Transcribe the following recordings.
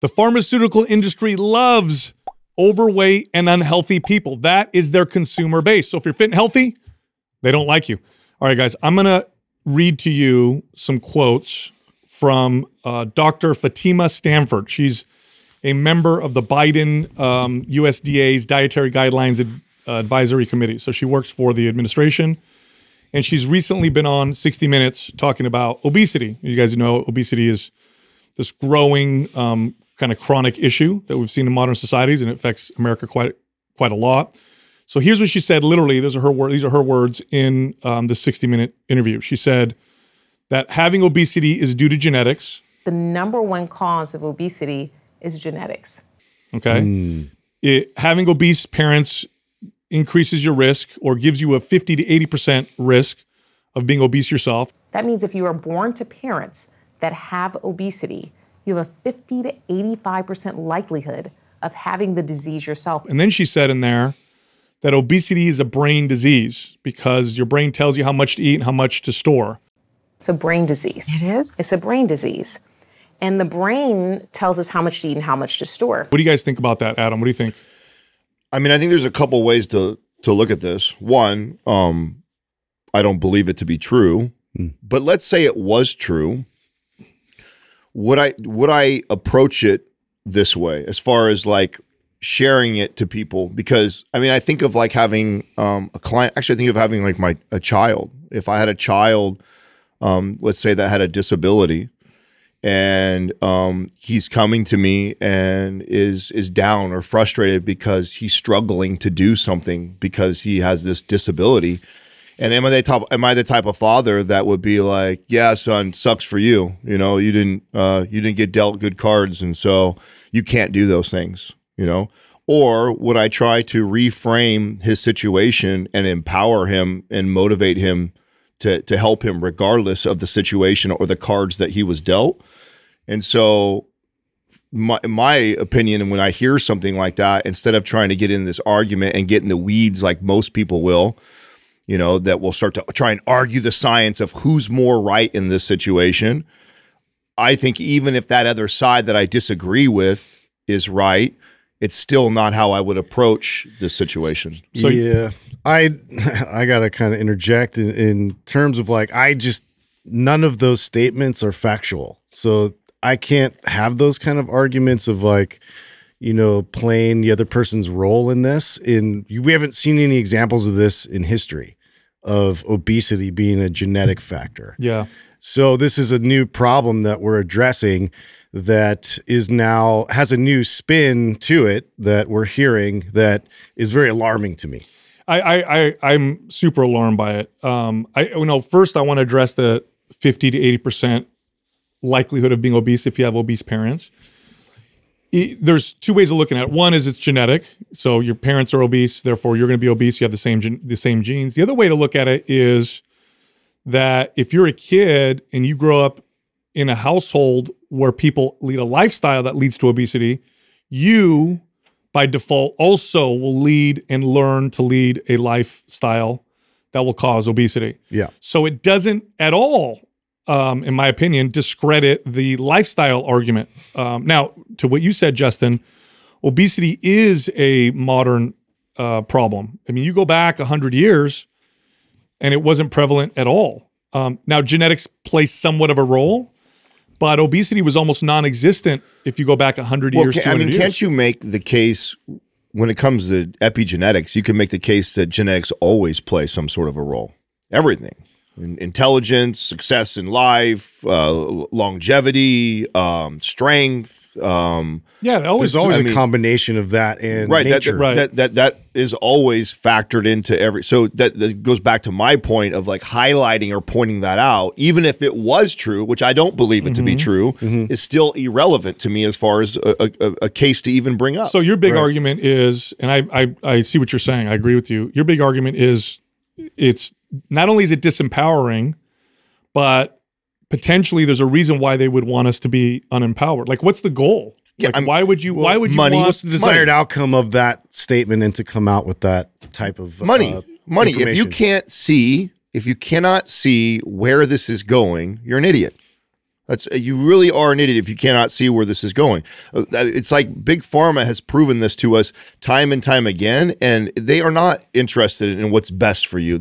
The pharmaceutical industry loves overweight and unhealthy people. That is their consumer base. So if you're fit and healthy, they don't like you. All right, guys, I'm going to read to you some quotes from Dr. Fatima Stanford. She's a member of the Biden USDA's Dietary Guidelines Advisory Committee. So she works for the administration. And she's recently been on 60 Minutes talking about obesity. You guys know obesity is this growing kind of chronic issue that we've seen in modern societies, and it affects America quite a lot. So here's what she said, literally, those are her words, these are her words in the 60-minute interview. She said that having obesity is due to genetics. The number one cause of obesity is genetics. Okay. Having obese parents increases your risk or gives you a 50 to 80% risk of being obese yourself. That means if you are born to parents that have obesity, you have a 50 to 85% likelihood of having the disease yourself. And then she said in there that obesity is a brain disease because your brain tells you how much to eat and how much to store. It's a brain disease. It is? It's a brain disease. And the brain tells us how much to eat and how much to store. What do you guys think about that, Adam? What do you think? I mean, I think there's a couple ways to look at this. One, I don't believe it to be true, but let's say it was true. Would I approach it this way as far as like sharing it to people? Because I mean, I think of like having a client. Actually, I think of having like a child. If I had a child, let's say that had a disability, and he's coming to me and is down or frustrated because he's struggling to do something because he has this disability. And am I the type of father that would be like, yeah, son, sucks for you. You know, you didn't get dealt good cards, and so you can't do those things, you know? Or would I try to reframe his situation and empower him and motivate him to help him regardless of the situation or the cards that he was dealt? And so my opinion, and when I hear something like that, instead of trying to get in this argument and get in the weeds like most people will, you know, that will start to try and argue the science of who's more right in this situation, I think even if that other side that I disagree with is right, it's still not how I would approach this situation. So yeah, I gotta kind of interject in terms of like, none of those statements are factual. So I can't have those kind of arguments of like, you know, playing the other person's role in this. We haven't seen any examples of this in history of obesity being a genetic factor. Yeah. So this is a new problem that we're addressing that is now has a new spin to it that we're hearing that is very alarming to me. I'm super alarmed by it. You know, first I want to address the 50 to 80% likelihood of being obese if you have obese parents. There's two ways of looking at it. One is it's genetic. So your parents are obese, therefore you're going to be obese. You have the same genes. The other way to look at it is that if you're a kid and you grow up in a household where people lead a lifestyle that leads to obesity, you by default also will lead and learn to lead a lifestyle that will cause obesity. Yeah. So it doesn't at all, in my opinion, discredit the lifestyle argument. Now, to what you said, Justin, obesity is a modern problem. I mean, you go back 100 years and it wasn't prevalent at all. Now, genetics plays somewhat of a role, but obesity was almost non-existent if you go back 100 years, 200 years. I mean, can't you make the case when it comes to epigenetics, you can make the case that genetics always play some sort of a role. Everything. Intelligence, success in life, longevity, strength. Yeah, there's always a combination of that and nature. That is always factored into every. So that goes back to my point of like highlighting or pointing that out, even if it was true, which I don't believe it to be true, is still irrelevant to me as far as a case to even bring up. So your big argument is, and I see what you're saying. I agree with you. Your big argument is it's. Not only is it disempowering, but potentially there's a reason why they would want us to be unempowered. Like, what's the goal? Like, why would you want what's the desired outcome of that statement and to come out with that type of money? If you cannot see where this is going, you're an idiot. You really are an idiot if you cannot see where this is going. It's like Big Pharma has proven this to us time and time again, and they are not interested in what's best for you.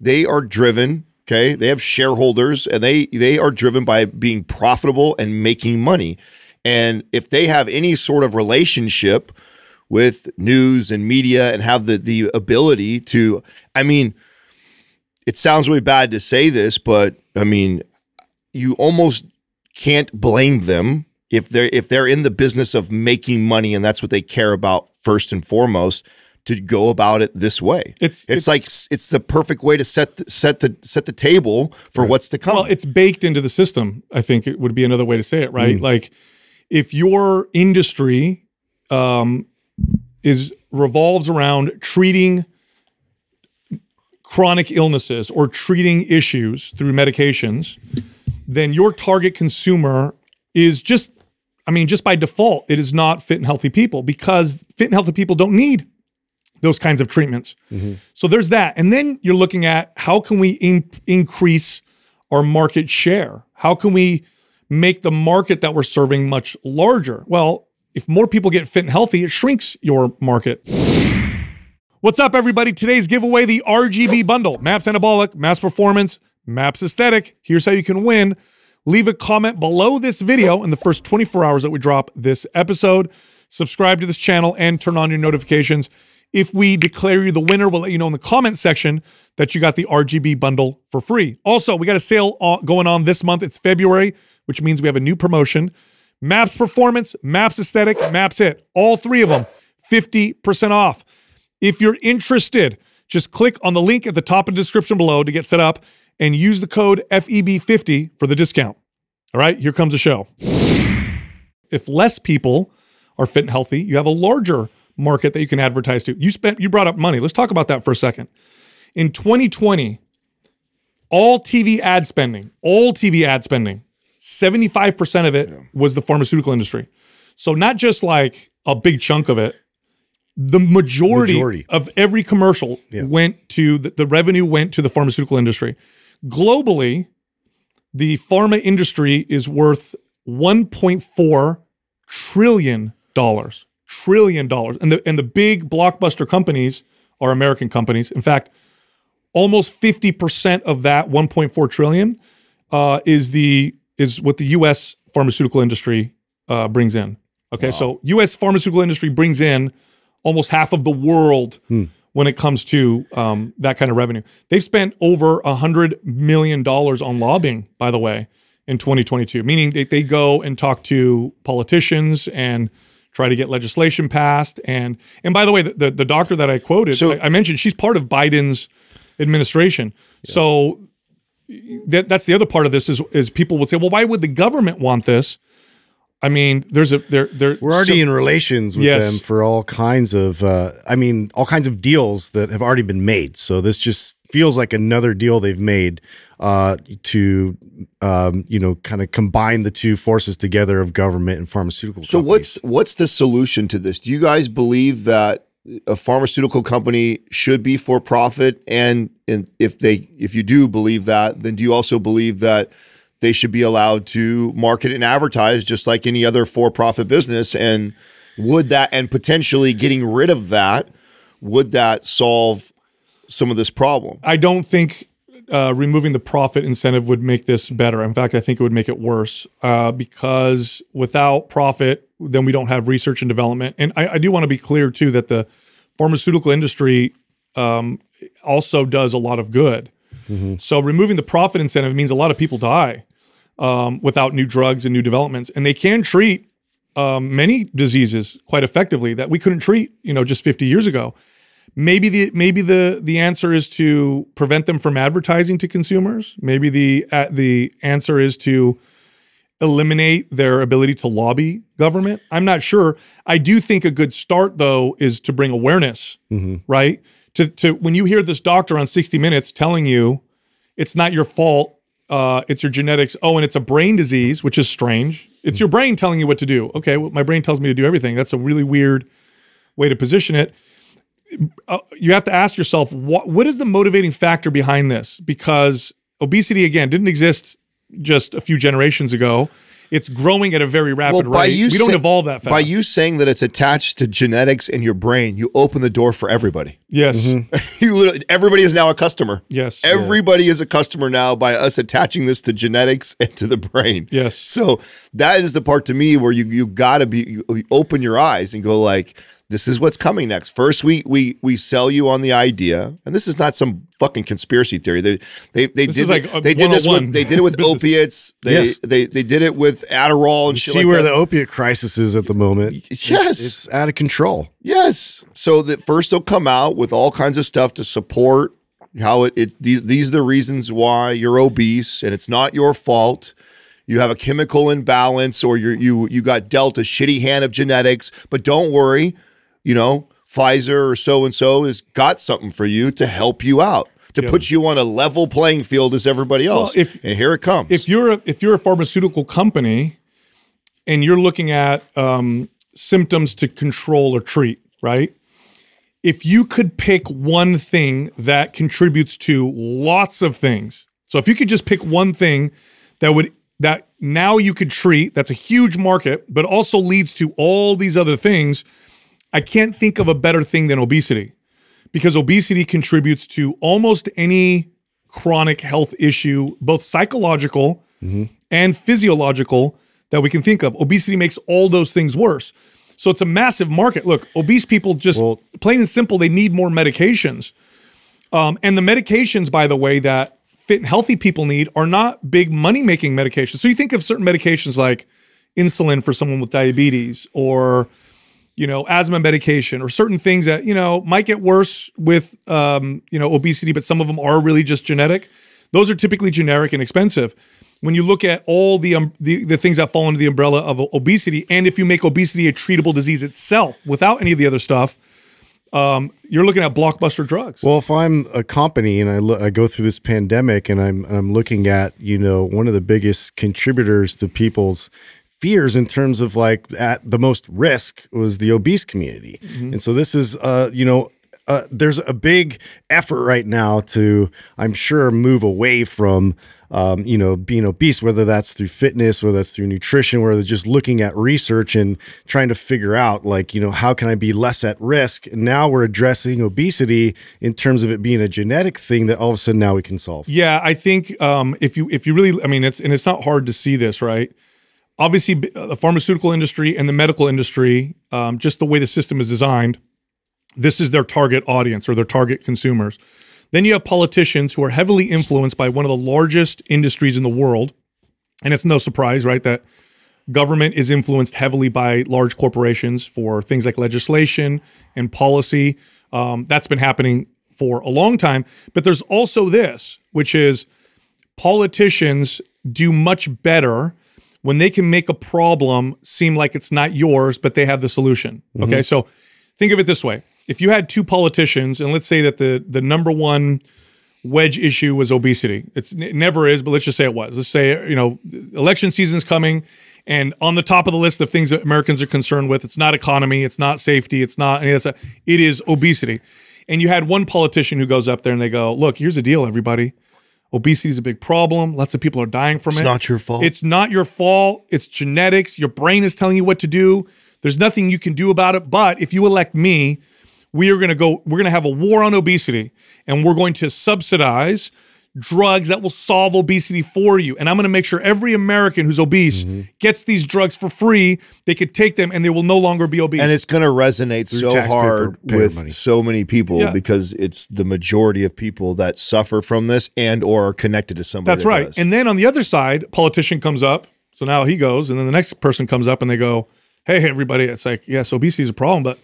They are driven, okay? They have shareholders, and they are driven by being profitable and making money. And if they have any sort of relationship with news and media and have the ability to, I mean, it sounds really bad to say this, but I mean, you almost can't blame them if they're in the business of making money and that's what they care about first and foremost, to go about it this way. It's like it's the perfect way to set the table for what's to come. Well, it's baked into the system, I think it would be another way to say it, right? Like if your industry revolves around treating chronic illnesses or treating issues through medications, then your target consumer is just, I mean, just by default, it is not fit and healthy people, because fit and healthy people don't need those kinds of treatments. So there's that. And then you're looking at how can we increase our market share? How can we make the market that we're serving much larger? Well, if more people get fit and healthy, it shrinks your market. What's up, everybody? Today's giveaway, the RGB bundle, MAPS Anabolic, MAPS Performance, MAPS Aesthetic. Here's how you can win. Leave a comment below this video in the first 24 hours that we drop this episode. Subscribe to this channel and turn on your notifications. If we declare you the winner, we'll let you know in the comment section that you got the RGB bundle for free. Also, we got a sale going on this month. It's February, which means we have a new promotion. MAPS Performance, MAPS Aesthetic, MAPS HIIT. All three of them, 50% off. If you're interested, just click on the link at the top of the description below to get set up, and use the code FEB50 for the discount. All right, here comes the show. If less people are fit and healthy, you have a larger market that you can advertise to. You brought up money. Let's talk about that for a second. In 2020, all TV ad spending, 75% of it was the pharmaceutical industry. So not just like a big chunk of it, the majority of every commercial went to, the revenue went to the pharmaceutical industry. Globally, the pharma industry is worth $1.4 trillion. And the big blockbuster companies are American companies. In fact, almost 50% of that $1.4 trillion is what the U.S. pharmaceutical industry brings in. Okay, so U.S. pharmaceutical industry brings in almost half of the world when it comes to that kind of revenue. They've spent over $100 million on lobbying, by the way, in 2022, meaning they go and talk to politicians and try to get legislation passed. And by the way, the doctor that I quoted, so, I mentioned, she's part of Biden's administration. So that's the other part of this is people would say, well, why would the government want this? I mean, we're already in relations with them for all kinds of, I mean, all kinds of deals that have already been made. So this just feels like another deal they've made to, you know, kind of combine the two forces together of government and pharmaceutical companies. So what's the solution to this? Do you guys believe that a pharmaceutical company should be for profit? And if you do believe that, then do you also believe that they should be allowed to market and advertise just like any other for-profit business? And would that, and potentially getting rid of that, would that solve some of this problem? I don't think removing the profit incentive would make this better. In fact, I think it would make it worse because without profit, then we don't have research and development. And I do want to be clear too that the pharmaceutical industry also does a lot of good. So removing the profit incentive means a lot of people die without new drugs and new developments. And they can treat many diseases quite effectively that we couldn't treat, you know, just 50 years ago. Maybe the answer is to prevent them from advertising to consumers. Maybe the answer is to eliminate their ability to lobby government. I'm not sure. I do think a good start though is to bring awareness, right? When you hear this doctor on 60 Minutes telling you it's not your fault, it's your genetics, oh, and it's a brain disease, which is strange. It's your brain telling you what to do. Okay, well, my brain tells me to do everything. That's a really weird way to position it. You have to ask yourself, what is the motivating factor behind this? Because obesity, again, didn't exist just a few generations ago. It's growing at a very rapid rate. We don't evolve that fast. By you saying that it's attached to genetics in your brain, you open the door for everybody. Yes. Mm-hmm. You literally, everybody is now a customer. Yes. Everybody is a customer now by us attaching this to genetics and to the brain. Yes. So that is the part to me where you got to be, you open your eyes and go like, this is what's coming next. First, we sell you on the idea, and this is not some fucking conspiracy theory. They did it with opiates. They did it with Adderall and shit. See where the opiate crisis is at the moment. Yes, it's out of control. Yes. So that first they'll come out with all kinds of stuff to support how these are the reasons why you're obese and it's not your fault. You have a chemical imbalance, or you got dealt a shitty hand of genetics. But don't worry. You know, Pfizer or so-and-so has got something for you to help you out, to put you on a level playing field as everybody else. Well, and here it comes. If you're a pharmaceutical company and you're looking at symptoms to control or treat, right? If you could pick one thing that contributes to lots of things. So if you could just pick one thing that now you could treat, that's a huge market, but also leads to all these other things, I can't think of a better thing than obesity, because obesity contributes to almost any chronic health issue, both psychological and physiological, that we can think of. Obesity makes all those things worse. So it's a massive market. Look, obese people just, plain and simple, they need more medications. And the medications, by the way, that fit and healthy people need are not big money-making medications. So you think of certain medications like insulin for someone with diabetes, or you know, asthma medication, or certain things that, you know, might get worse with, you know, obesity, but some of them are really just genetic. Those are typically generic and expensive. When you look at all the things that fall under the umbrella of obesity, and if you make obesity a treatable disease itself without any of the other stuff, you're looking at blockbuster drugs. Well, if I'm a company and I go through this pandemic and I'm looking at, you know, one of the biggest contributors to people's fears in terms of like at the most risk was the obese community. And so this is, you know, there's a big effort right now to, I'm sure, move away from, you know, being obese, whether that's through fitness, whether that's through nutrition, whether it's just looking at research and trying to figure out like, you know, how can I be less at risk? And now we're addressing obesity in terms of it being a genetic thing that all of a sudden now we can solve. Yeah, I think if you really, I mean, it's not hard to see this, right? Obviously, the pharmaceutical industry and the medical industry, just the way the system is designed, this is their target audience or their target consumers. Then you have politicians who are heavily influenced by one of the largest industries in the world. And it's no surprise, right, that government is influenced heavily by large corporations for things like legislation and policy. That's been happening for a long time. But there's also this, which is politicians do much better when they can make a problem seem like it's not yours, but they have the solution. Okay, so think of it this way. If you had two politicians, and let's say that the number one wedge issue was obesity. It never is, but let's just say it was. Let's say, you know, election season's coming, and on the top of the list of things that Americans are concerned with, it's not economy, it's not safety, it's not any of that stuff. It is obesity. And you had one politician who goes up there and they go, look, here's the deal, everybody. Obesity is a big problem. Lots of people are dying from it. It's not your fault. It's not your fault. It's genetics. Your brain is telling you what to do. There's nothing you can do about it. But if you elect me, we're going to have a war on obesity, and we're going to subsidize drugs that will solve obesity for you. And I'm going to make sure every American who's obese gets these drugs for free. They could take them and they will no longer be obese. And it's going to resonate so hard with so many people because it's the majority of people that suffer from this and or are connected to somebody. That's right. And then on the other side, politician comes up. So now he goes, and then the next person comes up and they go, hey, everybody. It's like, yes, obesity is a problem, but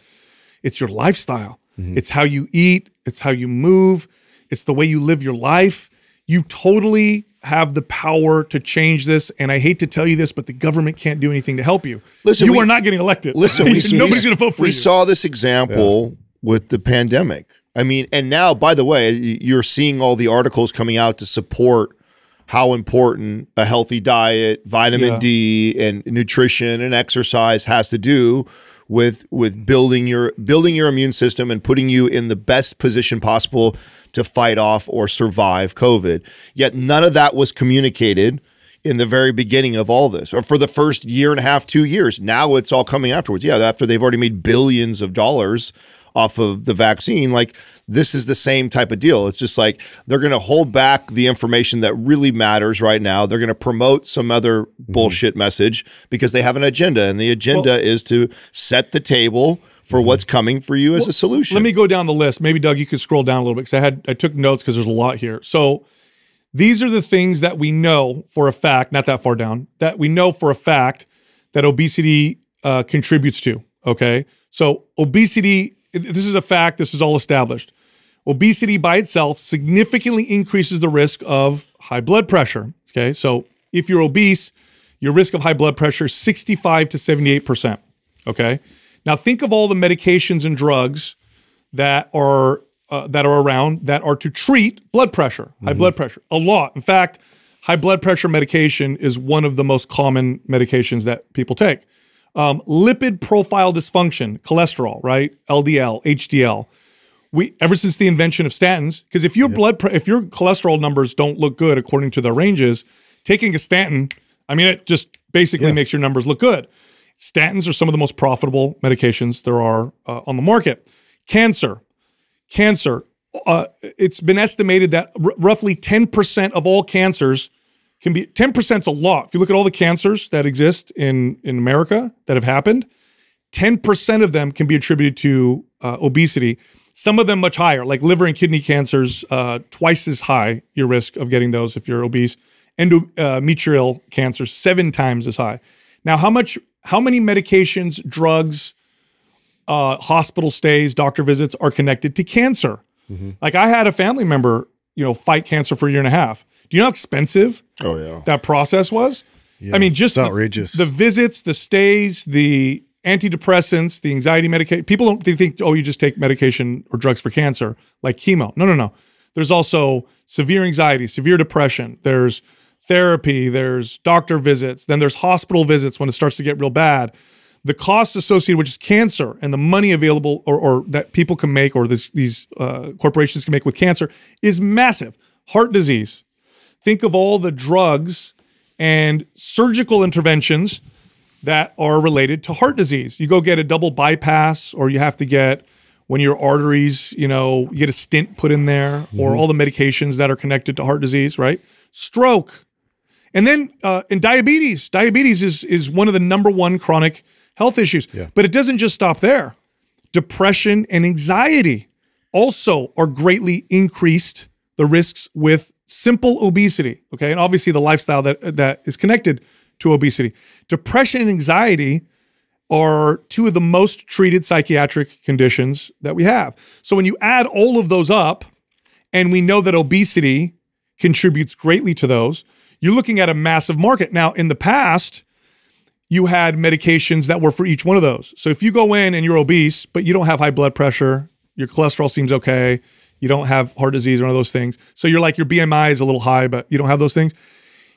it's your lifestyle. It's how you eat. It's how you move. It's the way you live your life. You totally have the power to change this, and I hate to tell you this, but the government can't do anything to help you. Listen, you are not getting elected. Listen, nobody's going to vote for you. We saw this example with the pandemic. I mean, and now, by the way, you're seeing all the articles coming out to support how important a healthy diet, vitamin D, and nutrition and exercise has to do with building your immune system and putting you in the best position possible to fight off or survive COVID. Yet none of that was communicated. in the very beginning of all this, or for the first year and a half, 2 years. Now it's all coming afterwards. Yeah, after they've already made billions of dollars off of the vaccine, like this is the same type of deal. It's just like they're going to hold back the information that really matters right now. They're going to promote some other bullshit message because they have an agenda, and the agenda is to set the table for what's coming for you as a solution. Let me go down the list. Maybe, Doug, you could scroll down a little bit because I took notes because there's a lot here. So these are the things that we know for a fact, not that far down, that we know for a fact that obesity contributes to, okay? So obesity, this is a fact, this is all established. Obesity by itself significantly increases the risk of high blood pressure, okay? So if you're obese, your risk of high blood pressure is 65 to 78%, okay? Now think of all the medications and drugs that are around that are to treat blood pressure, high blood pressure, a lot. In fact, high blood pressure medication is one of the most common medications that people take. Lipid profile dysfunction, cholesterol, right? LDL, HDL. Ever since the invention of statins, because if your if your cholesterol numbers don't look good according to their ranges, taking a statin, I mean, it just basically makes your numbers look good. Statins are some of the most profitable medications there are on the market. Cancer. Cancer, it's been estimated that roughly 10% of all cancers can be, 10% is a lot. If you look at all the cancers that exist in America that have happened, 10% of them can be attributed to obesity. Some of them much higher, like liver and kidney cancers, twice as high your risk of getting those if you're obese. Endometrial cancer, 7 times as high. Now, how many medications, drugs, hospital stays, doctor visits are connected to cancer. Like I had a family member, you know, fight cancer for a year and a half. Do you know how expensive that process was? I mean, just outrageous. The visits, the stays, the antidepressants, the anxiety medication. People don't think, oh, you just take medication or drugs for cancer, like chemo. No, no, no. There's also severe anxiety, severe depression. There's therapy. There's doctor visits. Then there's hospital visits when it starts to get real bad. The costs associated with just cancer and the money available or that people can make or these corporations can make with cancer is massive. Heart disease. Think of all the drugs and surgical interventions that are related to heart disease. You go get a double bypass, or you have to get, when your arteries, you know, you get a stent put in there, or all the medications that are connected to heart disease, right? Stroke. And then and diabetes. Diabetes is one of the #1 chronic health issues. But it doesn't just stop there. Depression and anxiety also are greatly increased the risks with simple obesity, okay? And obviously the lifestyle that is connected to obesity. Depression and anxiety are 2 of the most treated psychiatric conditions that we have. So when you add all of those up, and we know that obesity contributes greatly to those, you're looking at a massive market. Now, in the past, you had medications that were for each one of those. So if you go in and you're obese, but you don't have high blood pressure, your cholesterol seems okay, you don't have heart disease or one of those things, so you're like, your BMI is a little high, but you don't have those things,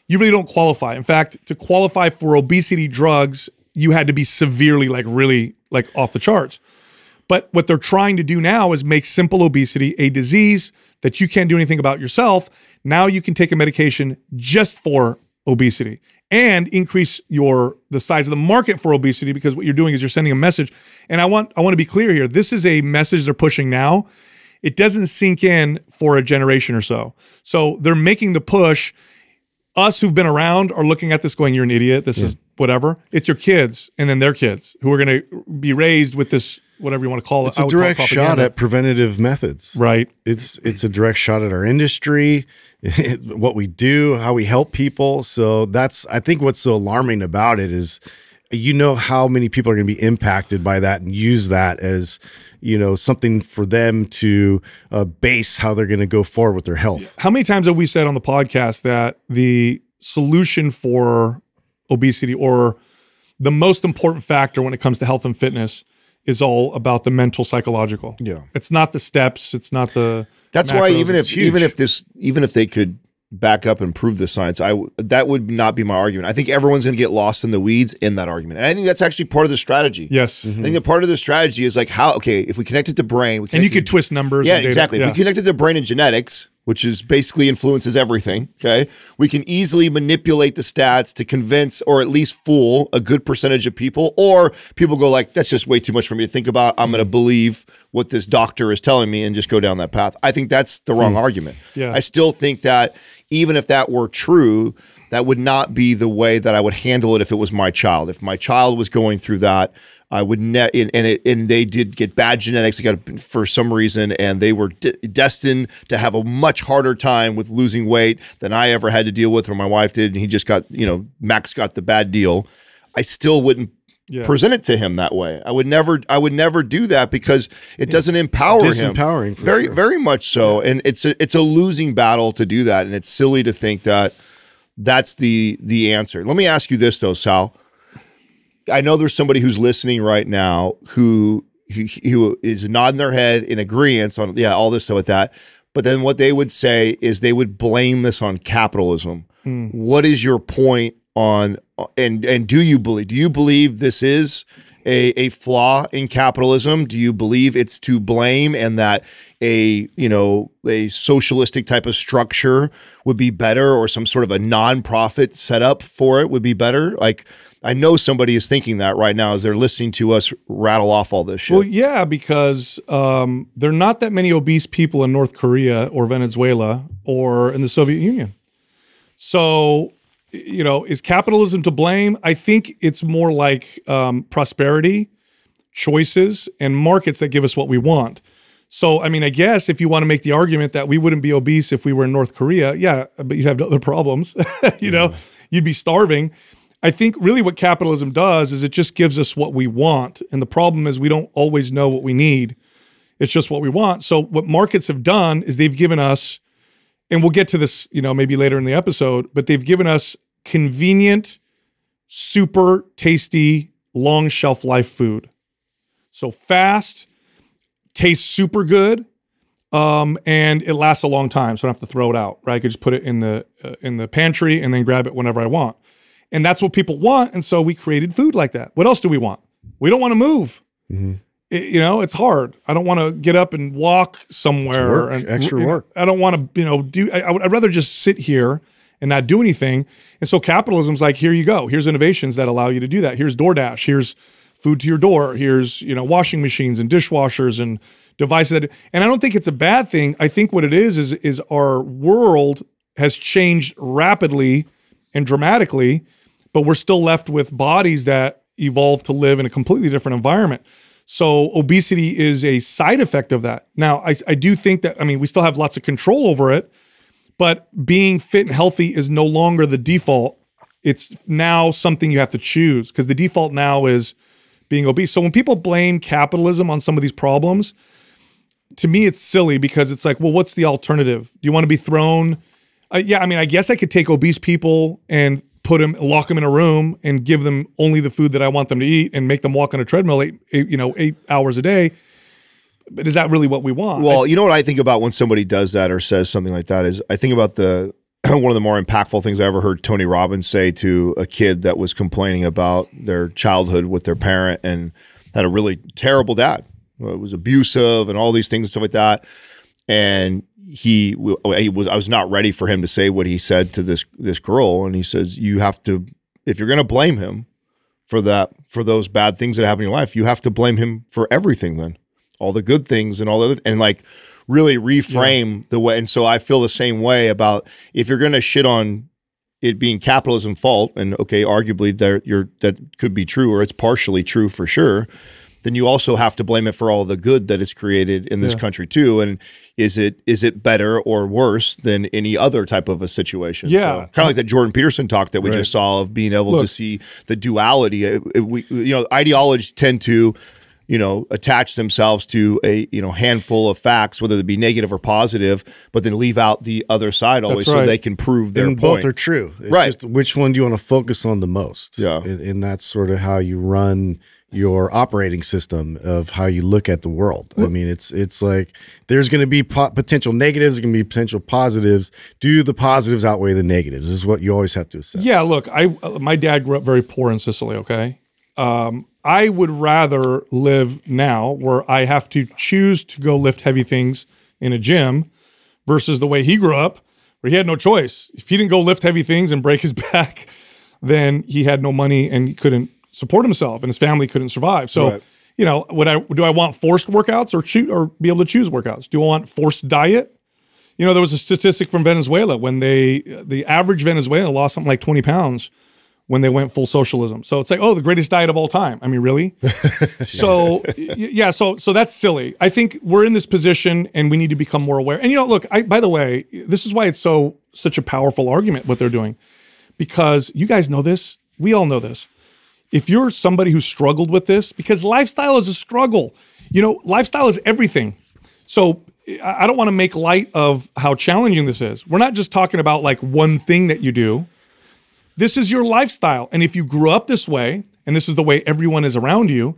you really don't qualify. In fact, to qualify for obesity drugs, you had to be severely, like really, like off the charts. But what they're trying to do now is make simple obesity a disease that you can't do anything about yourself. Now you can take a medication just for obesity and increase the size of the market for obesity, because what you're doing is you're sending a message. And I want to be clear here. This is a message they're pushing now. It doesn't sink in for a generation or so. So they're making the push. Us who've been around are looking at this going, you're an idiot. This is whatever. It's your kids and then their kids who are going to be raised with this, whatever you want to call it. It's a direct shot at preventative methods. Right. It's a direct shot at our industry, what we do, how we help people. So that's, I think what's so alarming about it is, you know, how many people are going to be impacted by that and use that as, you know, something for them to base how they're going to go forward with their health. How many times have we said on the podcast that the solution for obesity, or the most important factor when it comes to health and fitness, is all about the mental, psychological? It's not the steps. It's not the. That's macros. Why even if they could back up and prove the science, that would not be my argument. I think everyone's going to get lost in the weeds in that argument. And I think that's actually part of the strategy. Yes. I think that part of the strategy is like, how, okay, if we connect it to brain. And you could twist numbers. Yeah, exactly. If we connect it to brain and genetics, which is basically influences everything, okay? We can easily manipulate the stats to convince or at least fool a good percentage of people, or people go like, that's just way too much for me to think about. I'm gonna believe what this doctor is telling me and just go down that path. I think that's the wrong argument. Yeah. I still think that even if that were true, that would not be the way that I would handle it if it was my child. If my child was going through that, I would and they did get bad genetics for some reason, and they were destined to have a much harder time with losing weight than I ever had to deal with, or my wife did, and he just got, you know, Max got the bad deal. I still wouldn't present it to him that way. I would never do that, because it doesn't empower him. Disempowering, very much so, and it's a losing battle to do that, and it's silly to think that that's the answer. Let me ask you this though, Sal. I know there's somebody who's listening right now who is nodding their head in agreement on, yeah, all this stuff with that. But then what they would say is they would blame this on capitalism. Mm. What is your point on, and do you believe this is a flaw in capitalism? Do you believe it's to blame, and that a socialistic type of structure would be better, or some sort of a nonprofit setup for it would be better? Like, I know somebody is thinking that right now as they're listening to us rattle off all this shit. Well, yeah, because there are not that many obese people in North Korea or Venezuela or in the Soviet Union. So, you know, is capitalism to blame? I think it's more like prosperity, choices, and markets that give us what we want. So, I mean, I guess if you want to make the argument that we wouldn't be obese if we were in North Korea, yeah, but you'd have other problems, you know, you'd be starving. I think really what capitalism does is it just gives us what we want. And the problem is we don't always know what we need. It's just what we want. So what markets have done is they've given us, and we'll get to this, you know, maybe later in the episode, but they've given us convenient, super tasty, long shelf life food. So fast, tastes super good, and it lasts a long time. So I don't have to throw it out, right? I could just put it in the pantry and then grab it whenever I want. And that's what people want. And so we created food like that. What else do we want? We don't want to move. Mm-hmm. You know, it's hard. I don't want to get up and walk somewhere. Work, and, extra work. I don't want to, you know, I'd rather just sit here and not do anything. And so capitalism's like, here you go. Here's innovations that allow you to do that. Here's DoorDash. Here's food to your door. Here's, you know, washing machines and dishwashers and devices. And I don't think it's a bad thing. I think what it is our world has changed rapidly and dramatically, but we're still left with bodies that evolve to live in a completely different environment. So obesity is a side effect of that. Now, I do think that, I mean, we still have lots of control over it, but being fit and healthy is no longer the default. It's now something you have to choose, because the default now is being obese. So when people blame capitalism on some of these problems, to me, it's silly, because it's like, well, what's the alternative? Do you want to be thrown? Yeah, I mean, I guess I could take obese people and lock them in a room and give them only the food that I want them to eat and make them walk on a treadmill, you know, 8 hours a day. But is that really what we want? Well, you know what I think about when somebody does that or says something like that is I think about one of the more impactful things I ever heard Tony Robbins say to a kid that was complaining about their childhood with their parent and had a really terrible dad. It was abusive and all these things and stuff like that. And I was not ready for him to say what he said to this girl, and he says, you have to, if you're going to blame him for that, for those bad things that happen in your life, you have to blame him for everything, then all the good things and all the other, and like really reframe the way. And so I feel the same way about, if you're going to shit on it being capitalism's fault, and okay, arguably that could be true, or it's partially true for sure, then you also have to blame it for all the good that it's created in this country too. And is it better or worse than any other type of a situation? Yeah. So, kind of like that Jordan Peterson talk that we just saw of being able to see the duality. Ideologies tend to, you know, attach themselves to a, you know, handful of facts, whether it be negative or positive, but then leave out the other side always, so they can prove their point. Both are true. It's just which one do you want to focus on the most? Yeah. And that's sort of how you run your operating system of how you look at the world. I mean, it's like there's going to be potential negatives, there's going to be potential positives. Do the positives outweigh the negatives? This is what you always have to assess. Yeah, look, my dad grew up very poor in Sicily, okay? I would rather live now where I have to choose to go lift heavy things in a gym versus the way he grew up, where he had no choice. If he didn't go lift heavy things and break his back, then he had no money and he couldn't support himself and his family couldn't survive. So, right. You know, do I want forced workouts or be able to choose workouts? Do I want forced diet? You know, there was a statistic from Venezuela when the average Venezuelan lost something like 20 pounds when they went full socialism. So it's like, oh, the greatest diet of all time. I mean, really? So yeah, so that's silly. I think we're in this position and we need to become more aware. And you know, look, by the way, this is why it's such a powerful argument, what they're doing, because you guys know this, we all know this. If you're somebody who struggled with this, because lifestyle is a struggle, you know, lifestyle is everything. So I don't want to make light of how challenging this is. We're not just talking about like one thing that you do. This is your lifestyle. And if you grew up this way, and this is the way everyone is around you,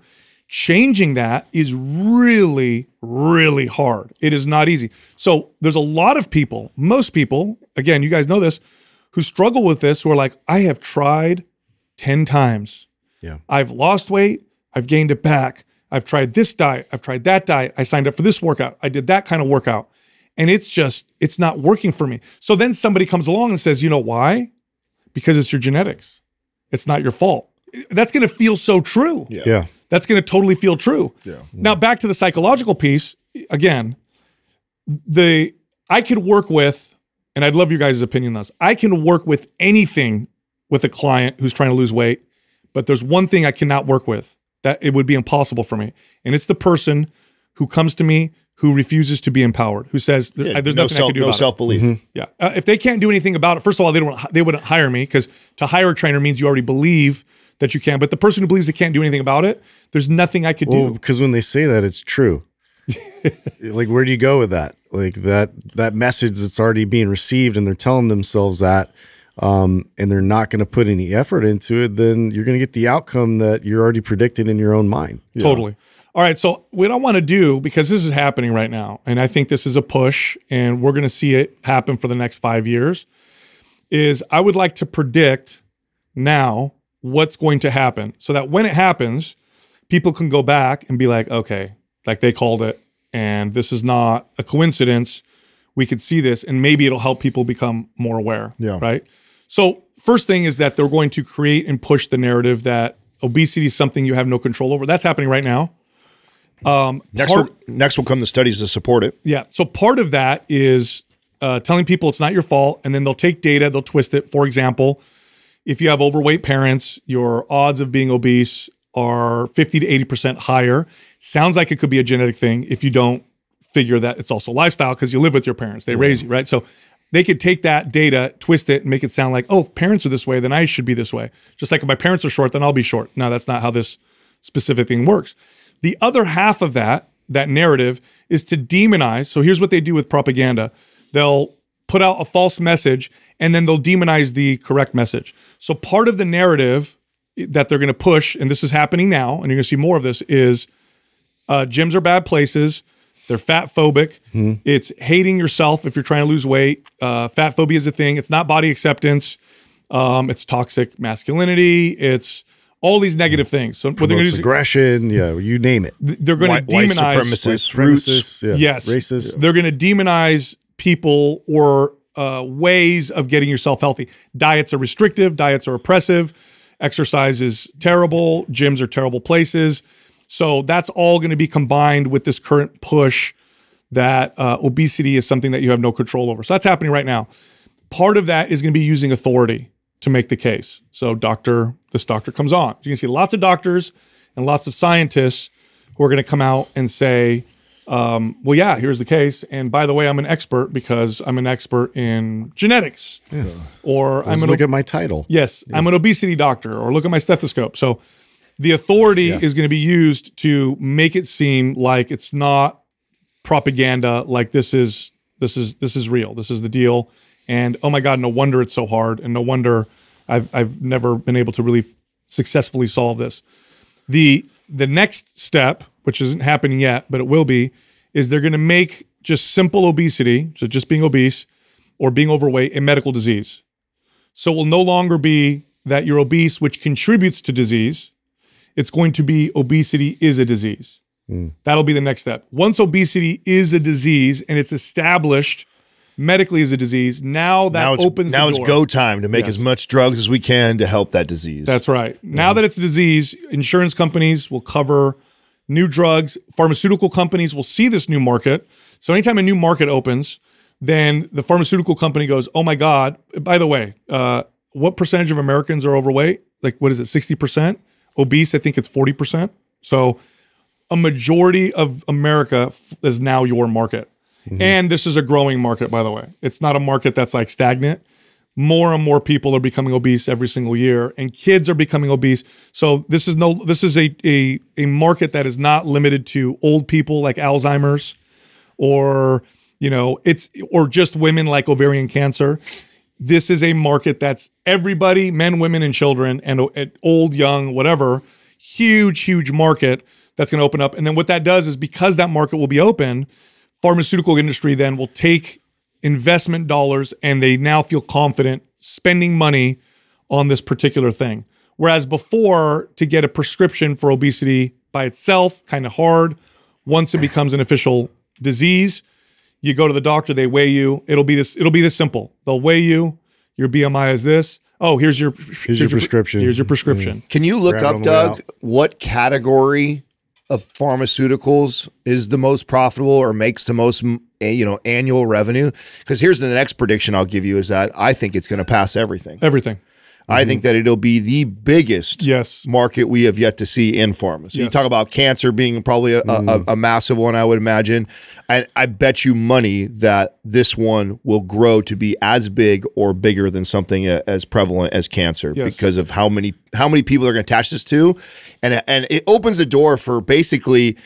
changing that is really, really hard. It is not easy. So there's a lot of people, most people, again, you guys know this, who struggle with this, who are like, I have tried 10 times. Yeah. I've lost weight. I've gained it back. I've tried this diet. I've tried that diet. I signed up for this workout. I did that kind of workout. And it's just, it's not working for me. So then somebody comes along and says, you know why? Because it's your genetics. It's not your fault. That's going to feel so true. Yeah. Yeah. That's going to totally feel true. Yeah. Now back to the psychological piece. Again, I could work with, and I'd love your guys' opinion on this. I can work with anything with a client who's trying to lose weight, but there's one thing I cannot work with, that it would be impossible for me. And it's the person who comes to me who refuses to be empowered, who says there's nothing I can do about it. No self-belief. Mm-hmm. Yeah. If they can't do anything about it, first of all, they wouldn't hire me, because to hire a trainer means you already believe that you can. But the person who believes they can't do anything about it, there's nothing I could do. Because when they say that, it's true. Like, where do you go with that? Like that message that's already being received and they're telling themselves that, and they're not going to put any effort into it, then you're going to get the outcome that you're already predicted in your own mind. You totally. Know? All right, so what I want to do, because this is happening right now, and I think this is a push, and we're going to see it happen for the next 5 years, is I would like to predict now what's going to happen so that when it happens, people can go back and be like, okay, like they called it, and this is not a coincidence. We could see this, and maybe it'll help people become more aware, right? So first thing is that they're going to create and push the narrative that obesity is something you have no control over. That's happening right now. Next will come the studies to support it. Yeah. So part of that is telling people it's not your fault, and then they'll take data, they'll twist it. For example, if you have overweight parents, your odds of being obese are 50 to 80% higher. Sounds like it could be a genetic thing if you don't figure that it's also lifestyle, because you live with your parents. They raise you, right? So they could take that data, twist it, and make it sound like, oh, if parents are this way, then I should be this way. Just like if my parents are short, then I'll be short. No, that's not how this specific thing works. The other half of that narrative is to demonize. So here's what they do with propaganda. They'll put out a false message, and then they'll demonize the correct message. So part of the narrative that they're going to push, and this is happening now, and you're going to see more of this, is gyms are bad places. They're fat phobic. Mm-hmm. It's hating yourself if you're trying to lose weight. Fat phobia is a thing. It's not body acceptance. It's toxic masculinity. It's all these negative things. So what they're going to do is aggression. Yeah, you name it. They're going to demonize white supremacists, yeah. Yes, racists. Yeah. They're going to demonize people or ways of getting yourself healthy. Diets are restrictive. Diets are oppressive. Exercise is terrible. Gyms are terrible places. So that's all going to be combined with this current push that obesity is something that you have no control over. So that's happening right now. Part of that is going to be using authority to make the case. So this doctor comes on. You can see lots of doctors and lots of scientists who are going to come out and say, well, yeah, here's the case. And by the way, I'm an expert because I'm an expert in genetics. Yeah. Or look at my title. Yes, yeah. I'm an obesity doctor, or look at my stethoscope. So the authority is going to be used to make it seem like it's not propaganda, like this is real. This is the deal. And oh my God, no wonder it's so hard, and no wonder I've never been able to really successfully solve this. The next step, which isn't happening yet, but it will be, is they're going to make just simple obesity, so just being obese or being overweight, a medical disease. So it will no longer be that you're obese, which contributes to disease. It's going to be obesity is a disease. That'll be the next step. Once obesity is a disease and it's established medically as a disease. Now that opens the door. Now it's go time to make as much drugs as we can to help that disease. That's right. Now that it's a disease, insurance companies will cover new drugs. Pharmaceutical companies will see this new market. So anytime a new market opens, then the pharmaceutical company goes, oh my God, by the way, what percentage of Americans are overweight? Like, what is it, 60%? Obese, I think it's 40%. So a majority of America is now your market. Mm-hmm. And this is a growing market, by the way. It's not a market that's like stagnant. More and more people are becoming obese every single year, and kids are becoming obese. So this is no, this is a market that is not limited to old people like Alzheimer's, or you know, it's or just women like ovarian cancer. This is a market that's everybody, men, women, and children, and old, young, whatever. Huge, huge market that's going to open up. And then what that does is, because that market will be open, pharmaceutical industry then will take investment dollars, and they now feel confident spending money on this particular thing. Whereas before, to get a prescription for obesity by itself, kind of hard. Once it becomes an official disease, you go to the doctor, they weigh you. It'll be this simple. They'll weigh you. Your BMI is this. Oh, here's your prescription. Here's your prescription. Can you look up, Doug, what category of pharmaceuticals is the most profitable or makes the most, you know, annual revenue? Because here's the next prediction I'll give you is that I think it's going to pass everything. Everything. I think that it'll be the biggest market we have yet to see in pharma. So you talk about cancer being probably a massive one, I would imagine. I bet you money that this one will grow to be as big or bigger than something as prevalent as cancer because of how many people are going to attach this to. And it opens the door for basically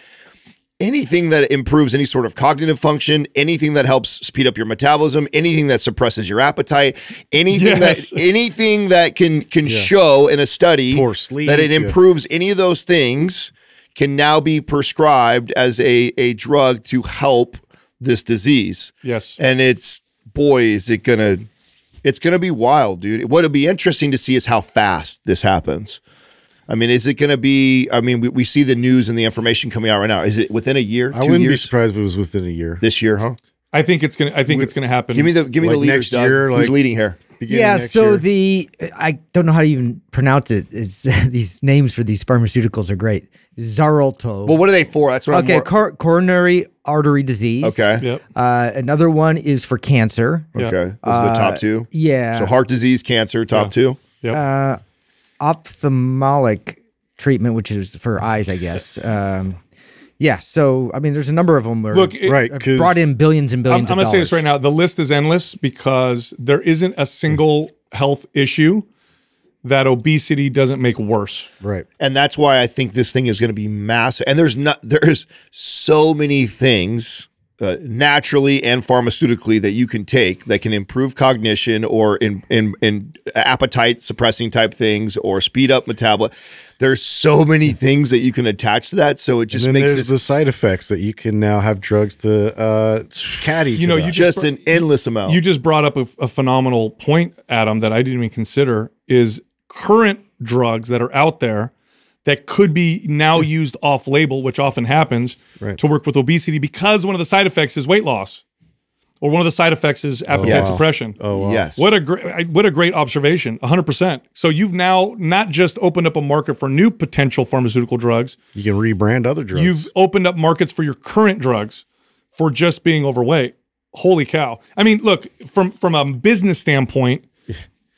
anything that improves any sort of cognitive function, anything that helps speed up your metabolism, anything that suppresses your appetite, anything that can show in a study that it improves any of those things can now be prescribed as a drug to help this disease. Yes. And it's, boy, is it gonna be wild, dude. What'll be interesting to see is how fast this happens. I mean, is it going to be, I mean, we see the news and the information coming out right now. Is it within a year, 2 years? I wouldn't be surprised if it was within a year. This year, huh? I think it's going to, happen. Give me the leaders, Doug. Who's leading here? Yeah, so I don't know how to even pronounce it. It's, these names for these pharmaceuticals are great. Xarelto. Well, what are they for? That's what coronary artery disease. Okay. Yep. Another one is for cancer. Okay. Those are the top two. Yeah. So heart disease, cancer, top two. Yep. Ophthalmic treatment, which is for eyes, I guess. Yeah, so I mean, there's a number of them. Look, brought in billions and billions. I'm going to say this right now: the list is endless because there isn't a single health issue that obesity doesn't make worse. Right, and that's why I think this thing is going to be massive. And there's so many things naturally and pharmaceutically that you can take that can improve cognition or in appetite suppressing type things or speed up metabolism. There's so many things that you can attach to that, so it just makes it the side effects that you can now have drugs to caddy. You know, you just an endless amount. You just brought up a phenomenal point, Adam, that I didn't even consider is current drugs that are out there that could be now used off-label, which often happens, to work with obesity because one of the side effects is weight loss, or one of the side effects is appetite suppression. Oh, wow. Yes. What a great observation, 100%. So you've now not just opened up a market for new potential pharmaceutical drugs. You can rebrand other drugs. You've opened up markets for your current drugs for just being overweight. Holy cow. I mean, look, from a business standpoint,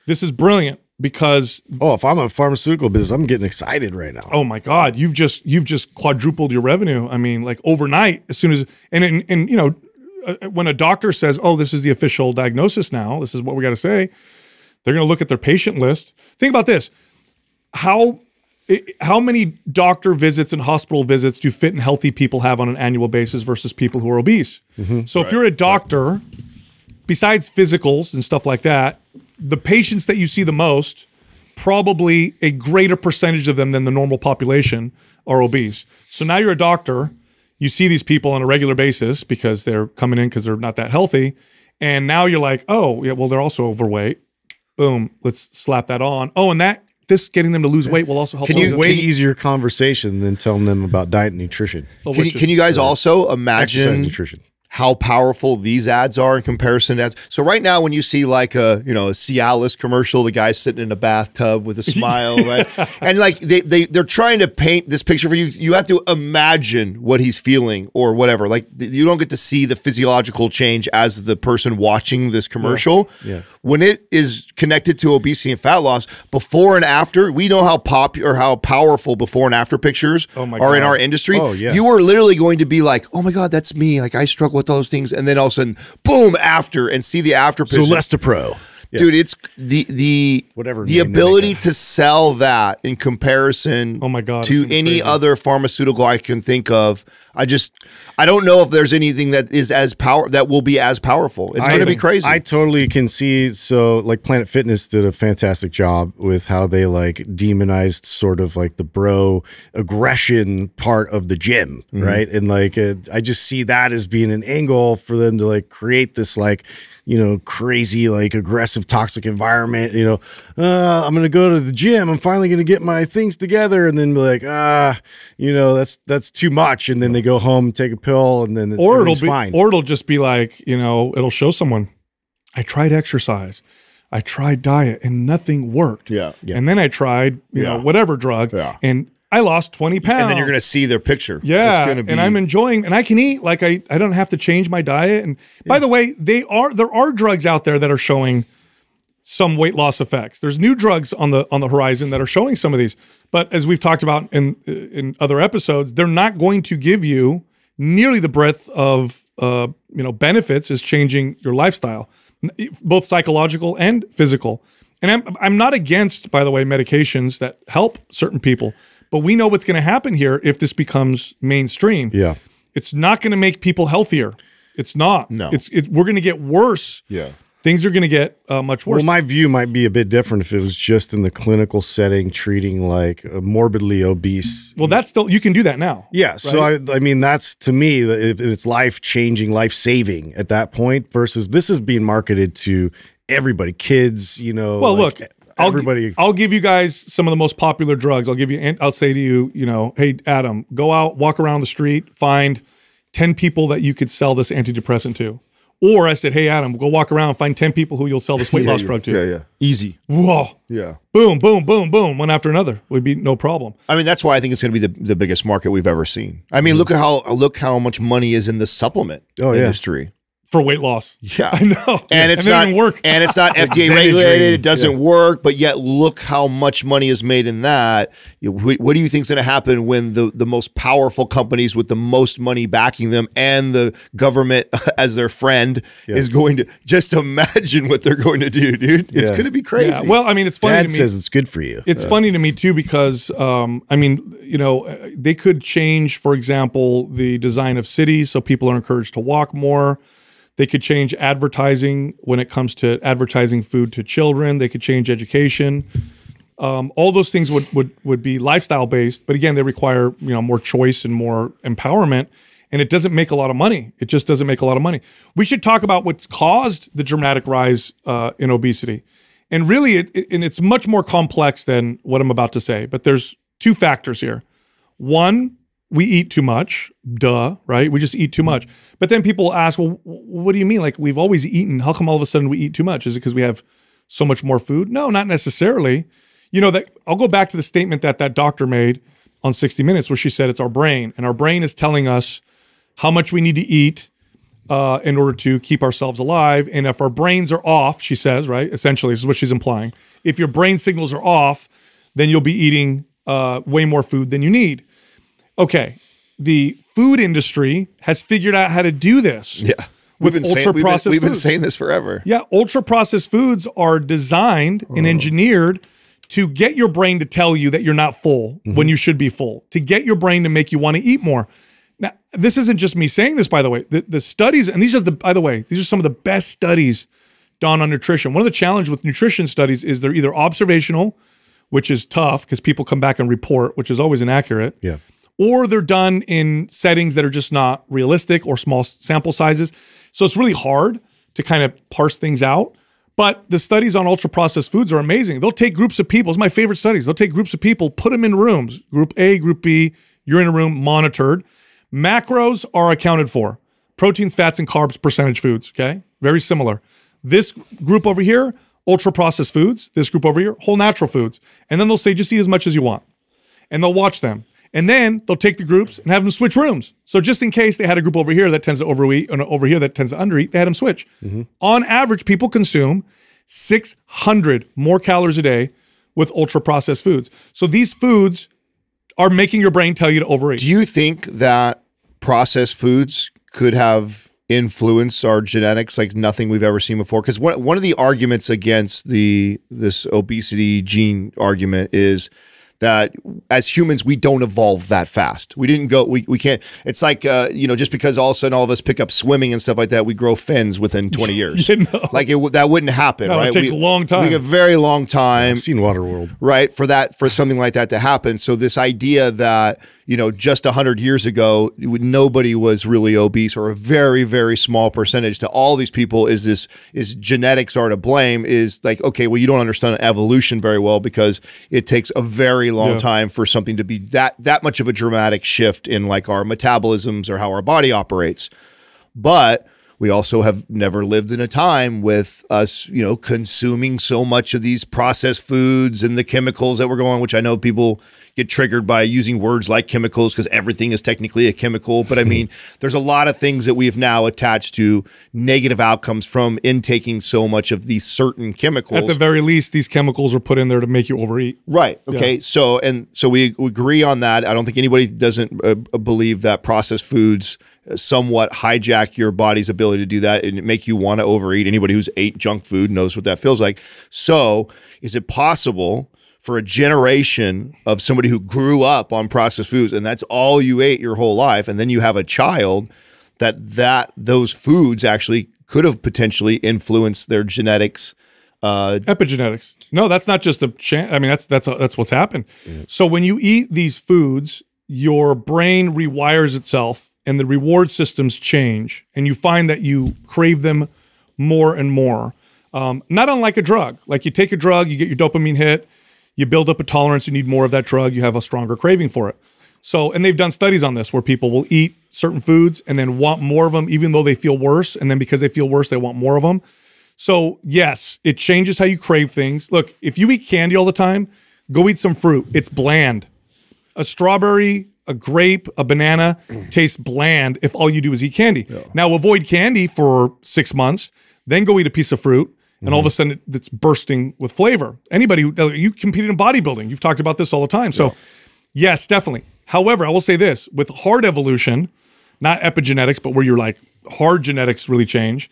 this is brilliant. Because if I'm a pharmaceutical business, I'm getting excited right now. Oh my God, you've just quadrupled your revenue. I mean, like overnight. As soon as and you know, when a doctor says, "Oh, this is the official diagnosis now. This is what we got to say," they're going to look at their patient list. Think about this: how many doctor visits and hospital visits do fit and healthy people have on an annual basis versus people who are obese? Mm-hmm. So if you're a doctor, besides physicals and stuff like that, the patients that you see the most, probably a greater percentage of them than the normal population are obese. So now you're a doctor, you see these people on a regular basis because they're coming in because they're not that healthy. And now you're like, oh, yeah, well, they're also overweight. Boom, let's slap that on. Oh, and this getting them to lose weight will also help. Can you way easier conversation than telling them about diet and nutrition? Can you guys also imagine exercise nutrition? how powerful these ads are in comparison to ads. So right now, when you see like a, you know, a Cialis commercial, the guy's sitting in a bathtub with a smile, right? And like they're trying to paint this picture for you. You have to imagine what he's feeling or whatever. Like you don't get to see the physiological change as the person watching this commercial. Yeah. Yeah. When it is connected to obesity and fat loss, before and after, we know how popular, how powerful before and after pictures are in our industry. Oh, yeah. You are literally going to be like, oh my God, that's me. Like I struggle with those things, and then all of a sudden, boom! After, and see the after picture. So Lestapro, dude, it's the ability to sell that in comparison. Oh my God, to any other pharmaceutical I can think of. I don't know if there's anything that is as that will be as powerful. It's going to be crazy. I totally can see. So like Planet Fitness did a fantastic job with how they like demonized sort of like the bro aggression part of the gym. Mm-hmm. Right. And like, I just see that as being an angle for them to like create this, like, you know, crazy, like aggressive, toxic environment, you know, I'm going to go to the gym. I'm finally going to get my things together. And then be like, you know, that's too much. And then they go home, take a pill, and then or it'll just be like, you know, it'll show someone, I tried exercise, I tried diet, and nothing worked. Yeah, yeah. And then I tried, you know, whatever drug, and I lost 20 pounds. And then you're going to see their picture. Yeah, it's and I'm enjoying, and I can eat, like I don't have to change my diet. And by the way, there are drugs out there that are showing some weight loss effects. There's new drugs on the horizon that are showing some of these. But as we've talked about in other episodes, they're not going to give you nearly the breadth of you know, benefits as changing your lifestyle, both psychological and physical. And I'm not against, by the way, medications that help certain people, but we know what's going to happen here if this becomes mainstream. Yeah. It's not going to make people healthier. It's not. No. We're going to get worse. Yeah. Things are going to get much worse. Well, my view might be a bit different if it was just in the clinical setting, treating like a morbidly obese. Well, that's still, you can do that now. Yeah. Right? So I mean, that's, to me, it's life-changing, life-saving at that point, versus this is being marketed to everybody, kids, you know. Well, like, look, everybody. I'll give you guys some of the most popular drugs. I'll say to you, you know, hey, Adam, go out, walk around the street, find 10 people that you could sell this antidepressant to. Or I said, hey, Adam, go walk around, find 10 people who you'll sell this weight loss drug to. Yeah, yeah. Easy. Whoa. Yeah. Boom, boom, boom, boom. One after another would be no problem. I mean, that's why I think it's going to be the biggest market we've ever seen. I mean, look how much money is in the supplement industry. For weight loss. Yeah. I know. And it's not work. And it's not FDA regulated. It doesn't work. But yet look how much money is made in that. What do you think is going to happen when the most powerful companies with the most money backing them and the government as their friend is going to, just imagine what they're going to do, dude. It's going to be crazy. Yeah. Well, I mean, it's funny to me. Dad says it's good for you. It's funny to me too, because, I mean, you know, they could change, for example, the design of cities so people are encouraged to walk more. They could change advertising when it comes to advertising food to children. They could change education. All those things would be lifestyle based, but again, they require, you know, more choice and more empowerment. And it doesn't make a lot of money. It just doesn't make a lot of money. We should talk about what's caused the dramatic rise in obesity. And really, it's much more complex than what I'm about to say. But there's two factors here. One, we eat too much, duh, right? We just eat too much. But then people ask, well, what do you mean? Like, we've always eaten. How come all of a sudden we eat too much? Is it because we have so much more food? No, not necessarily. You know, I'll go back to the statement that doctor made on 60 Minutes where she said it's our brain, and our brain is telling us how much we need to eat in order to keep ourselves alive. And if our brains are off, she says, right? Essentially, this is what she's implying. If your brain signals are off, then you'll be eating way more food than you need. Okay, the food industry has figured out how to do this. Yeah, with ultra-processed foods. We've been saying this forever. Yeah, ultra-processed foods are designed and engineered to get your brain to tell you that you're not full when you should be full, to get your brain to make you want to eat more. Now, this isn't just me saying this, by the way. The studies, and these are these are some of the best studies done on nutrition. One of the challenges with nutrition studies is they're either observational, which is tough because people come back and report, which is always inaccurate. Yeah. Or they're done in settings that are just not realistic or small sample sizes. So it's really hard to kind of parse things out. But the studies on ultra-processed foods are amazing. They'll take groups of people. It's my favorite studies. They'll take groups of people, put them in rooms, group A, group B, you're in a room, monitored. Macros are accounted for. Proteins, fats, and carbs, percentage foods, okay? Very similar. This group over here, ultra-processed foods. This group over here, whole natural foods. And then they'll say, just eat as much as you want. And they'll watch them. And then they'll take the groups and have them switch rooms. So just in case they had a group over here that tends to overeat and over here that tends to undereat, they had them switch. Mm-hmm. On average, people consume 600 more calories a day with ultra-processed foods. So these foods are making your brain tell you to overeat. Do you think that processed foods could have influenced our genetics like nothing we've ever seen before? Because one of the arguments against this obesity gene argument is that as humans, we don't evolve that fast. We didn't go, we can't, it's like, you know, just because all of a sudden all of us pick up swimming and stuff like that, we grow fins within 20 years. You know? Like that wouldn't happen, right? It takes a long time. Like a very long time. I've seen Waterworld. Right, for something like that to happen. So this idea that, you know, just 100 years ago, nobody was really obese or a very, very small percentage to all these people is genetics are to blame is like, okay, well, you don't understand evolution very well because it takes a very long time for something to be that much of a dramatic shift in like our metabolisms or how our body operates. But we also have never lived in a time with us, you know, consuming so much of these processed foods and the chemicals that we're going on, which I know people get triggered by using words like chemicals because everything is technically a chemical. But I mean, there's a lot of things that we've now attached to negative outcomes from intaking so much of these certain chemicals. At the very least, these chemicals are put in there to make you overeat. Right. Okay. Yeah. So, and so we agree on that. I don't think anybody doesn't believe that processed foods somewhat hijack your body's ability to do that and make you want to overeat. Anybody who's ate junk food knows what that feels like. So is it possible for a generation of somebody who grew up on processed foods and that's all you ate your whole life, and then you have a child, that those foods actually could have potentially influenced their genetics? Epigenetics. No, that's not just a chance. I mean, that's what's happened. Mm-hmm. So when you eat these foods, your brain rewires itself and the reward systems change, and you find that you crave them more and more. Not unlike a drug. Like you take a drug, you get your dopamine hit, you build up a tolerance, you need more of that drug, you have a stronger craving for it. So, and they've done studies on this where people will eat certain foods and then want more of them even though they feel worse, and then because they feel worse, they want more of them. So yes, it changes how you crave things. Look, if you eat candy all the time, go eat some fruit. It's bland. A strawberry, a grape, a banana tastes bland if all you do is eat candy. Yeah. Now avoid candy for 6 months, then go eat a piece of fruit, and all of a sudden it's bursting with flavor. Anybody, you competed in bodybuilding. You've talked about this all the time. So yes, definitely. However, I will say this, with hard evolution, not epigenetics, but where you're like hard genetics really change,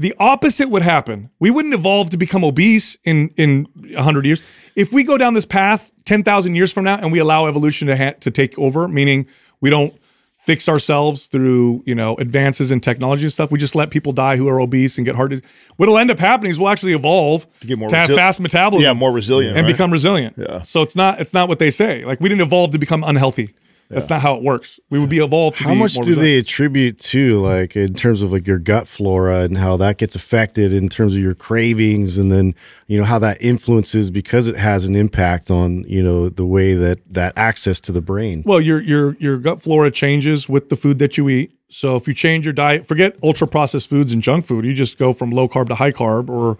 the opposite would happen. We wouldn't evolve to become obese in 100 years. If we go down this path 10,000 years from now and we allow evolution to take over, meaning we don't fix ourselves through, you know, advances in technology and stuff, we just let people die who are obese and get heart disease, what'll end up happening is we'll actually evolve to get more to have fast metabolism. Yeah, more resilient. And become resilient. Yeah. So it's not what they say. Like we didn't evolve to become unhealthy. That's not how it works. We would be evolved to be more resilient. How much do they attribute to, like, in terms of like your gut flora and how that gets affected in terms of your cravings, and then, you know, how that influences, because it has an impact on, you know, the way that access to the brain? Well, your gut flora changes with the food that you eat. So if you change your diet, forget ultra processed foods and junk food, you just go from low carb to high carb or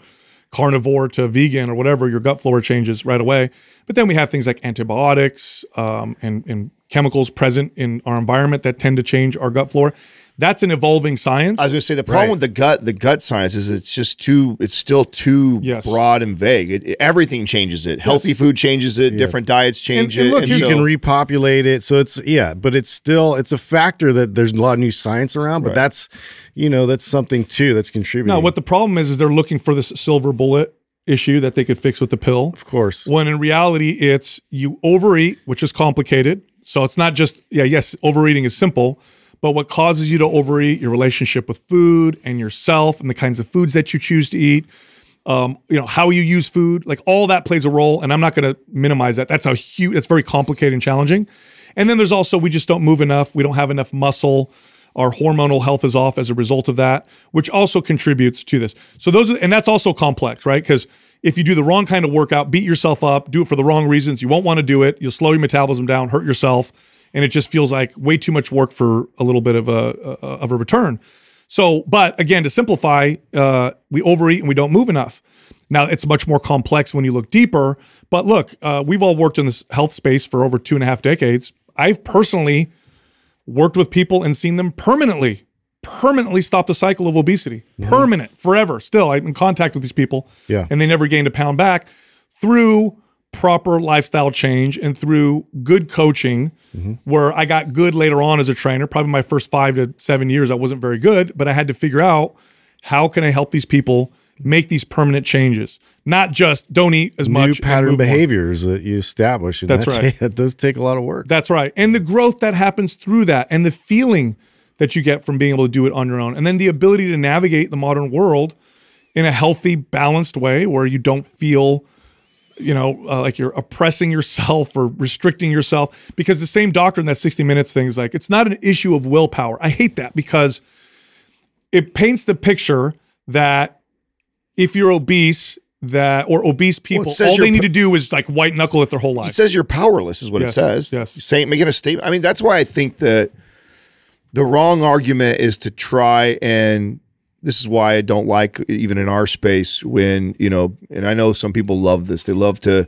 carnivore to vegan or whatever, your gut flora changes right away. But then we have things like antibiotics and chemicals present in our environment that tend to change our gut flora. That's an evolving science. I was going to say the problem with the gut science is it's just too, it's still too broad and vague. Everything changes it. Healthy food changes it. Yeah. Different diets change and, it. And look, you can repopulate it. So it's, but it's still, it's a factor that there's a lot of new science around, but that's, you know, that's something too that's contributing. No, what the problem is they're looking for this silver bullet issue that they could fix with the pill. Of course. When in reality, it's you overeat, which is complicated. So it's not just, yes, overeating is simple, but what causes you to overeat, your relationship with food and yourself and the kinds of foods that you choose to eat, you know, how you use food, like all that plays a role. And I'm not going to minimize that. That's it's very complicated and challenging. And then there's also, we just don't move enough. We don't have enough muscle. Our hormonal health is off as a result of that, which also contributes to this. So those are, and that's also complex, right? Because if you do the wrong kind of workout, beat yourself up, do it for the wrong reasons, you won't want to do it. You'll slow your metabolism down, hurt yourself, and it just feels like way too much work for a little bit of a return. So, but again, to simplify, we overeat and we don't move enough. Now, it's much more complex when you look deeper. But look, we've all worked in this health space for over 2.5 decades. I've personally worked with people and seen them permanently stop the cycle of obesity. Mm-hmm. Permanent, forever. Still, I'm in contact with these people, yeah, and they never gained a pound back through proper lifestyle change and through good coaching, mm-hmm, where I got good later on as a trainer. Probably my first 5 to 7 years, I wasn't very good, but I had to figure out how can I help these people make these permanent changes, not just don't eat as much. New pattern behaviors that you establish. And that's right. That does take a lot of work. That's right. And the growth that happens through that and the feeling that you get from being able to do it on your own. And then the ability to navigate the modern world in a healthy, balanced way where you don't feel, you know, like you're oppressing yourself or restricting yourself. Because the same doctor in that 60 Minutes thing is like, it's not an issue of willpower. I hate that because it paints the picture that if you're obese, that or obese people, well, all they need to do is like white knuckle it their whole life. It says you're powerless, is what it says. Yes. Saying, making a statement. I mean, that's why I think that the wrong argument is to try, and this is why I don't like even in our space when, you know, and I know some people love this. They love to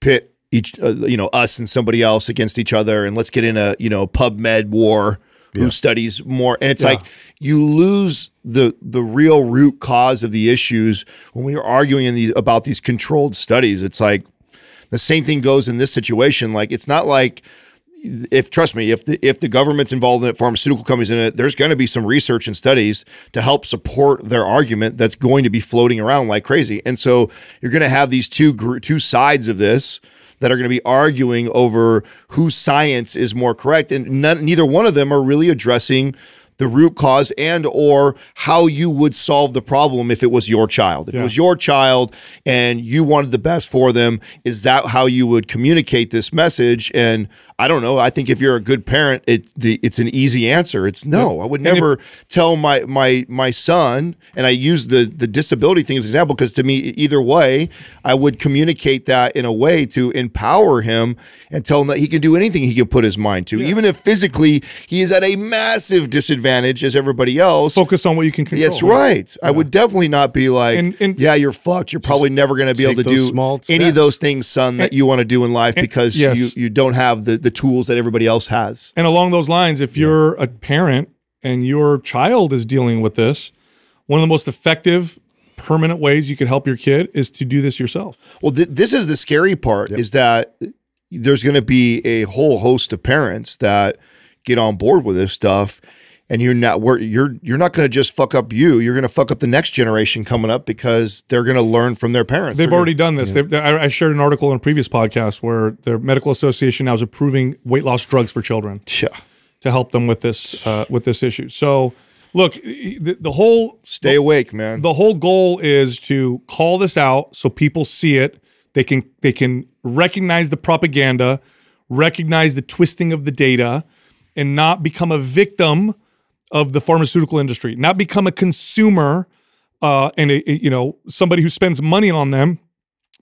pit each, you know, us and somebody else against each other, and let's get in a, you know, PubMed war. Who studies more. And it's like you lose the real root cause of the issues when we are arguing in about these controlled studies. It's like the same thing goes in this situation. Like, it's not like, if, trust me, if the government's involved in it, pharmaceutical companies in it, there's going to be some research and studies to help support their argument that's going to be floating around like crazy. And so you're going to have these two sides of this that are going to be arguing over whose science is more correct, and neither one of them are really addressing the root cause and or how you would solve the problem if it was your child. If it was your child and you wanted the best for them, is that how you would communicate this message? And I don't know. I think if you're a good parent, it's an easy answer. It's no. I would never tell my son, and I use the disability thing as an example because to me, either way, I would communicate that in a way to empower him and tell him that he can do anything he can put his mind to, even if physically he is at a massive disadvantage as everybody else. Focus on what you can control. That's right. I would definitely not be like, yeah, you're fucked. You're probably never going to be able to do any of those things, son, that you want to do in life because you don't have the tools that everybody else has. And along those lines, if you're a parent and your child is dealing with this, one of the most effective permanent ways you can help your kid is to do this yourself. Well, this is the scary part, is that there's going to be a whole host of parents that get on board with this stuff. And you're not going to just fuck up you. You're going to fuck up the next generation coming up because they're going to learn from their parents. They've already done this. I shared an article in a previous podcast where their medical association now is approving weight loss drugs for children to help them with this issue. So look, the whole stay awake, man. The whole goal is to call this out so people see it. They can recognize the propaganda, recognize the twisting of the data, and not become a victim of the pharmaceutical industry, not become a consumer and you know, somebody who spends money on them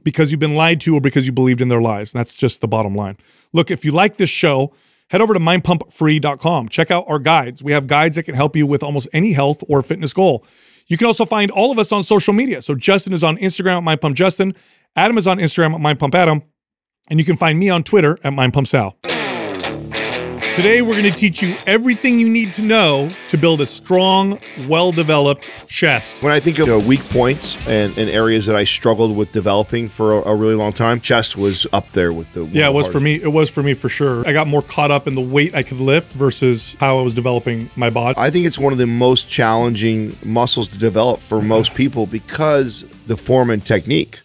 because you've been lied to or because you believed in their lies. And that's just the bottom line. Look, if you like this show, head over to mindpumpfree.com. Check out our guides. We have guides that can help you with almost any health or fitness goal. You can also find all of us on social media. So Justin is on Instagram at MindPumpJustin. Adam is on Instagram at MindPumpAdam. And you can find me on Twitter at MindPumpSal. Today, we're going to teach you everything you need to know to build a strong, well-developed chest. When I think of weak points and areas that I struggled with developing for a really long time, chest was up there with the... Yeah, it was for me. It was for me for sure. I got more caught up in the weight I could lift versus how I was developing my body. I think it's one of the most challenging muscles to develop for most people because the form and technique.